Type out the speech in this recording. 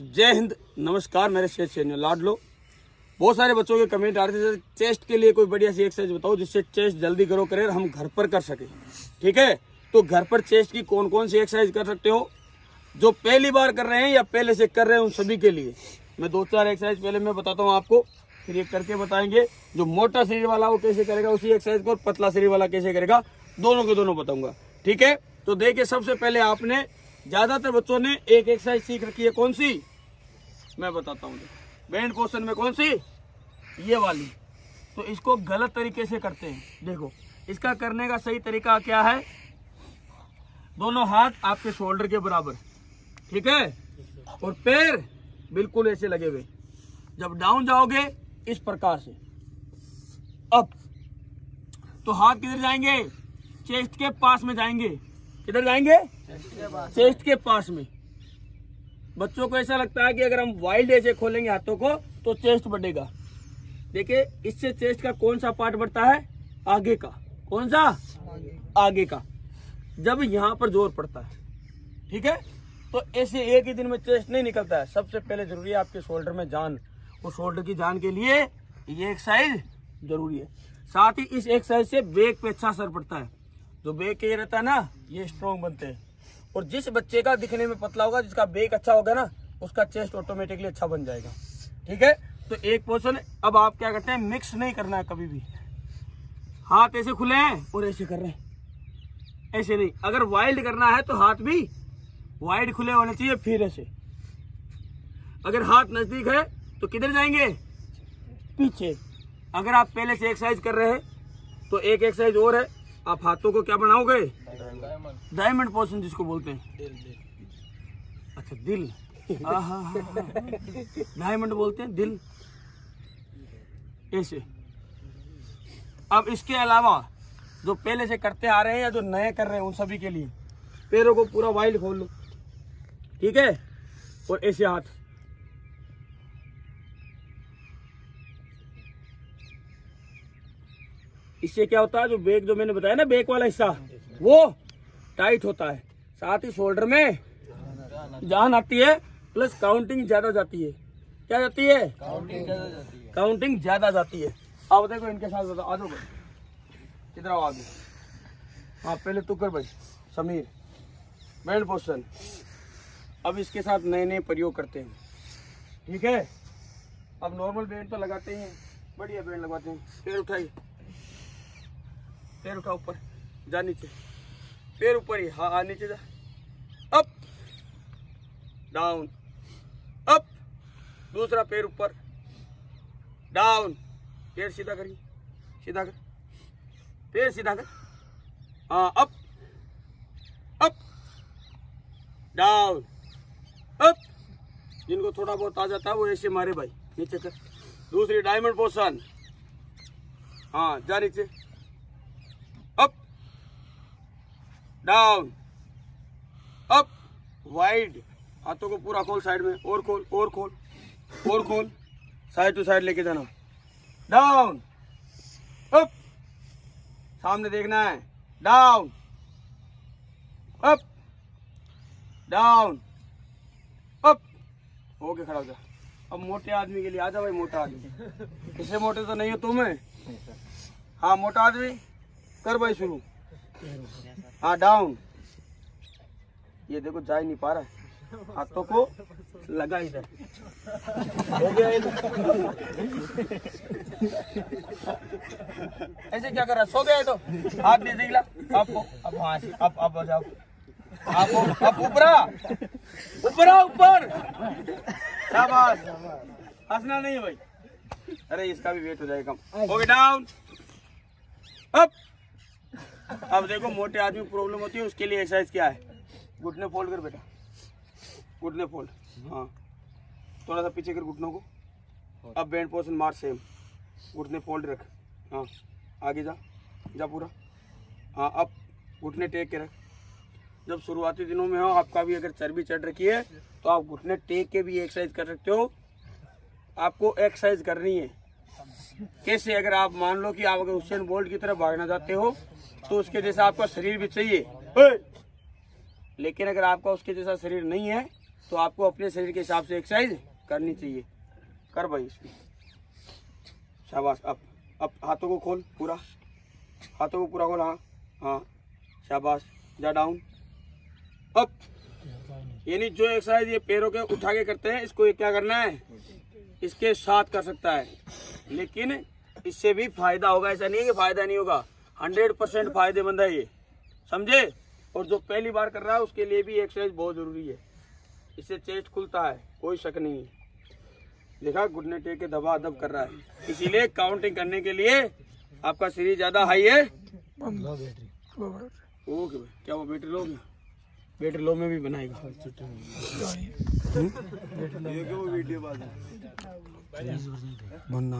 जय हिंद। नमस्कार। मेरे शेष सैन्य लाडलो, बहुत सारे बच्चों के कमेंट आ रहे थे, सर चेस्ट के लिए कोई बढ़िया सी एक्सरसाइज बताओ जिससे चेस्ट जल्दी ग्रो करे, हम घर पर कर सके। ठीक है, तो घर पर चेस्ट की कौन कौन सी एक्सरसाइज कर सकते हो? जो पहली बार कर रहे हैं या पहले से कर रहे हैं उन सभी के लिए मैं दो चार एक्सरसाइज पहले मैं बताता हूँ आपको, फिर ये करके बताएंगे। जो मोटा शरीर वाला वो कैसे करेगा उसी एक्सरसाइज को, और पतला शरीर वाला कैसे करेगा, दोनों के दोनों बताऊंगा। ठीक है, तो देखिए सबसे पहले आपने ज्यादातर बच्चों ने एक एक्सरसाइज सीख रखी है, कौन सी मैं बताता हूँ। बैंड पोस्टर में कौन सी? ये वाली। तो इसको गलत तरीके से करते हैं। देखो इसका करने का सही तरीका क्या है, दोनों हाथ आपके शोल्डर के बराबर, ठीक है, और पैर बिल्कुल ऐसे लगे हुए। जब डाउन जाओगे इस प्रकार से अप, तो हाथ किधर जाएंगे? चेस्ट के पास में जाएंगे। किधर जाएंगे? चेस्ट के पास में। बच्चों को ऐसा लगता है कि अगर हम वाइल्ड ऐसे खोलेंगे हाथों को तो चेस्ट बढ़ेगा। देखिए इससे चेस्ट का कौन सा पार्ट बढ़ता है? आगे का। कौन सा? आगे का। जब यहाँ पर जोर पड़ता है, ठीक है, तो ऐसे एक ही दिन में चेस्ट नहीं निकलता है। सबसे पहले जरूरी है आपके शोल्डर में जान, और शोल्डर की जान के लिए ये एक्सरसाइज जरूरी है। साथ ही इस एक्सरसाइज से बैक पे अच्छा असर पड़ता है। जो बैक के ये रहता है ना, ये स्ट्रॉन्ग बनते हैं। और जिस बच्चे का दिखने में पतला होगा, जिसका बैक अच्छा होगा ना, उसका चेस्ट ऑटोमेटिकली अच्छा बन जाएगा। ठीक है, तो एक पोर्शन। अब आप क्या करते हैं, मिक्स नहीं करना है कभी भी। हाथ ऐसे खुले हैं और ऐसे कर रहे हैं, ऐसे नहीं। अगर वाइल्ड करना है तो हाथ भी वाइड खुले होने चाहिए, फिर ऐसे। अगर हाथ नजदीक है तो किधर जाएंगे? पीछे। अगर आप पहले से एक्सरसाइज कर रहे हैं तो एक एक्सरसाइज और है, आप हाथों को क्या बनाओगे? डायमंड पोर्शन जिसको बोलते हैं। अच्छा दिल, डायमंड बोलते हैं दिल, ऐसे। अब इसके अलावा जो पहले से करते आ रहे हैं या जो नए कर रहे हैं उन सभी के लिए पैरों को पूरा वाइड खोल लो, ठीक है, और ऐसे हाथ। इससे क्या होता है, जो बैक, जो मैंने बताया ना बैक वाला हिस्सा, वो टाइट होता है। साथ ही शोल्डर में जान आती है, प्लस काउंटिंग ज्यादा जाती है। क्या जाती है? काउंटिंग ज्यादा जाती है। आप देखो इनके साथ ज्यादा आ जाओ भाई, किधर आओ आगे। हाँ पहले तू कर भाई, समीर। Band poster. अब इसके साथ नए नए प्रयोग करते हैं, ठीक है। अब नॉर्मल बैंड तो लगाते हैं, बढ़िया बैंड लगवाते हैं। पैर उठाइए, पैर उठा ऊपर जा, नीचे, पैर ऊपर ही, हाँ नीचे जा। अप डाउन, अप, दूसरा पैर ऊपर, डाउन। पैर सीधा करिए, सीधा कर, पैर सीधा कर, हाँ। Up up down up. जिनको थोड़ा बहुत आ जाता है वो ऐसे मारे भाई, नीचे कर। दूसरी डायमंड पोर्शन, हाँ जा नीचे, डाउन अप, वाइड। हाथों को पूरा खोल, साइड में, और खोल और खोल और खोल, साइड टू साइड लेके जाना। डाउन अप, सामने देखना है, डाउन अप, डाउन अप। होके खड़ा हो जा। अब मोटे आदमी के लिए आ जा भाई, मोटा आदमी। इससे मोटे तो नहीं हो तुम? हाँ मोटा आदमी कर भाई शुरू, हाँ डाउन। ये देखो जा ही नहीं पा रहा है, हाथों को लगा इधर, हो गया ऐसे। क्या कर रहा है? सो गया है तो हाथ नहीं दिखला आपको। अब हाँ अब जाओ आपको, अब ऊपरा ऊपरा ऊपर, शाबाश। हंसना नहीं है भाई, अरे इसका भी वेट हो जाएगा कम। हो गया डाउन अप। अब देखो मोटे आदमी को प्रॉब्लम होती है, उसके लिए एक्सरसाइज क्या है, घुटने फोल्ड कर बेटा, घुटने फोल्ड, हाँ थोड़ा सा पीछे कर घुटनों को। अब बैंड पोर्शन मार, सेम, घुटने फोल्ड रख, हाँ आगे जा जा पूरा, हाँ। अब घुटने टेक के रख। जब शुरुआती दिनों में हो, आपका भी अगर चर्बी चढ़ रखी है तो आप घुटने टेक के भी एक्सरसाइज कर सकते हो। आपको एक्सरसाइज करनी है कैसे? अगर आप मान लो कि आप अगर हुसैन बोल्ट की तरह भागना चाहते हो तो उसके जैसा आपका शरीर भी चाहिए, लेकिन अगर आपका उसके जैसा शरीर नहीं है तो आपको अपने शरीर के हिसाब से एक्सरसाइज करनी चाहिए। कर भाई इसमें, शाबाश। अब हाथों को खोल पूरा, हाथों को पूरा खोल। हाँ हाँ, शाबाश। जा डाउन, अप। यानी जो एक्सरसाइज ये पैरों के उठा के करते हैं, इसको क्या करना है, इसके साथ कर सकता है। लेकिन इससे भी फायदा होगा, ऐसा नहीं है कि फायदा नहीं होगा, 100% फायदेमंद है ये, समझे। और जो पहली बार कर रहा है उसके लिए भी एक्सरसाइज बहुत जरूरी है। इससे चेस्ट खुलता है, कोई शक नहीं है। देखा, घुटने टेक के दबा दब कर रहा है। इसीलिए काउंटिंग करने के लिए आपका सीरीज ज्यादा हाई है। ओके भाई, क्या वो बैटरी लो में, बैटरी लो में भी बनाएगा। वीडियो